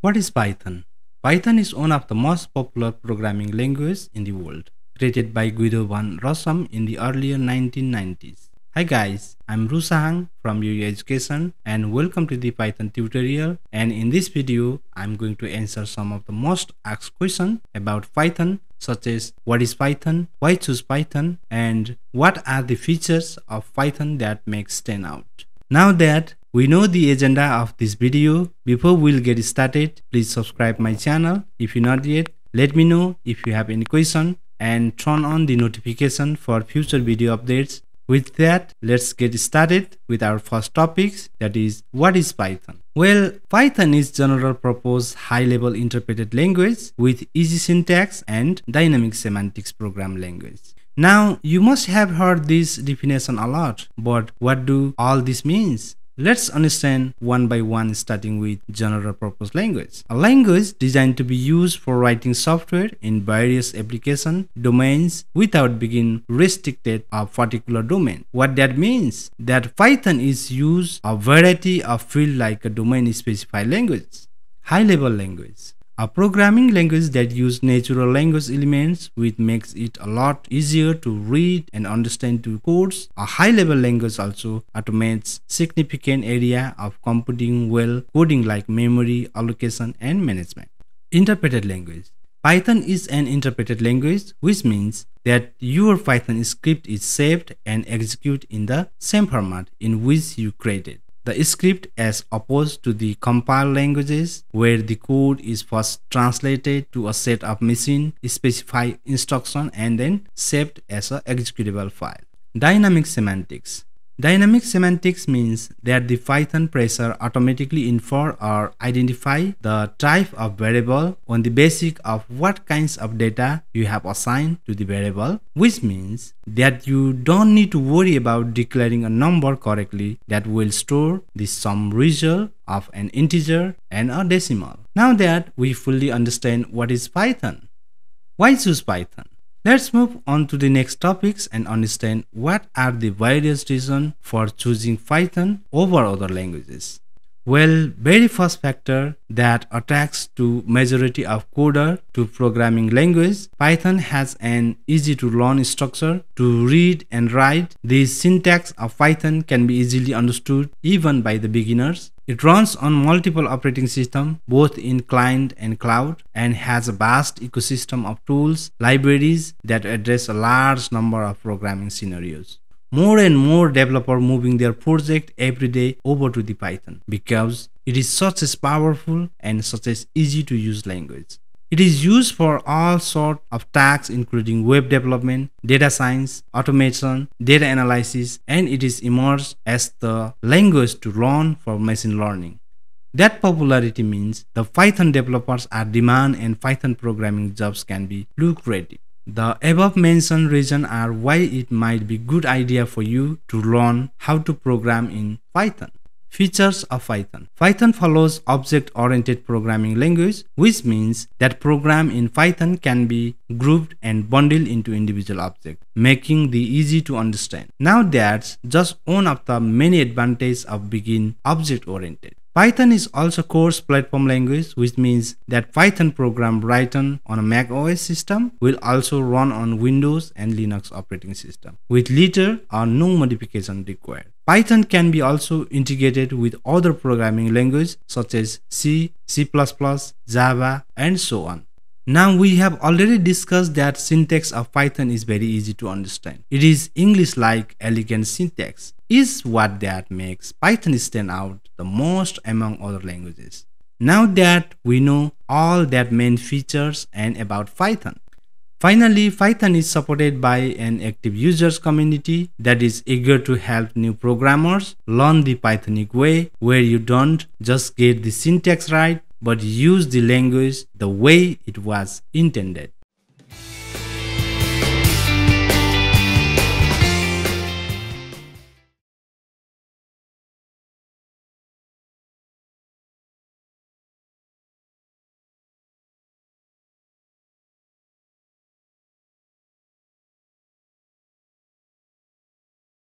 What is Python? Python is one of the most popular programming languages in the world, created by Guido van Rossum in the early 1990s. Hi guys, I'm Rusahang from Yoyo Education and welcome to the Python tutorial, and in this video I'm going to answer some of the most asked questions about Python, such as what is Python, why choose Python, and what are the features of Python that make stand out. Now that we know the agenda of this video, before we'll get started, please subscribe my channel if you're not yet. Let me know if you have any question and turn on the notification for future video updates. With that, let's get started with our first topics, that is, what is Python? Well, Python is general purpose high-level interpreted language with easy syntax and dynamic semantics program language. Now, you must have heard this definition a lot, but what do all this means? Let's understand one by one, starting with general purpose language. A language designed to be used for writing software in various application domains without being restricted to a particular domain. What that means? That Python is used a variety of fields like a domain-specified language. High-level language. A programming language that uses natural language elements, which makes it a lot easier to read and understand to codes. A high-level language also automates significant area of computing while coding, like memory, allocation, and management. Interpreted language. Python is an interpreted language, which means that your Python script is saved and executed in the same format in which you created the script, as opposed to the compiled languages where the code is first translated to a set of machine-specified instructions and then saved as an executable file. Dynamic semantics. Dynamic semantics means that the Python parser automatically infer or identify the type of variable on the basis of what kinds of data you have assigned to the variable, which means that you don't need to worry about declaring a number correctly that will store the sum result of an integer and a decimal. Now that we fully understand what is Python, why choose Python? Let's move on to the next topics and understand what are the various reasons for choosing Python over other languages. Well, very first factor that attracts to majority of coders to programming language, Python has an easy to learn structure to read and write. The syntax of Python can be easily understood even by the beginners. It runs on multiple operating systems, both in client and cloud, and has a vast ecosystem of tools, libraries that address a large number of programming scenarios. More and more developers moving their project every day over to the Python because it is such a powerful and such an easy to use language. It is used for all sorts of tasks, including web development, data science, automation, data analysis, and it is emerged as the language to learn for machine learning. That popularity means the Python developers are in demand and Python programming jobs can be lucrative. The above-mentioned reasons are why it might be a good idea for you to learn how to program in Python. Features of Python. Python follows object-oriented programming language, which means that programs in Python can be grouped and bundled into individual objects, making the easy to understand. Now that's just one of the many advantages of being object-oriented. Python is also coarse platform language, which means that Python program written on a Mac OS system will also run on Windows and Linux operating system, with little or no modification required. Python can be also integrated with other programming languages such as C, C++, Java, and so on. Now we have already discussed that syntax of Python is very easy to understand. It is English-like elegant syntax is what that makes Python stand out the most among other languages. Now that we know all that main features and about Python. Finally, Python is supported by an active users community that is eager to help new programmers learn the Pythonic way, where you don't just get the syntax right, but use the language the way it was intended.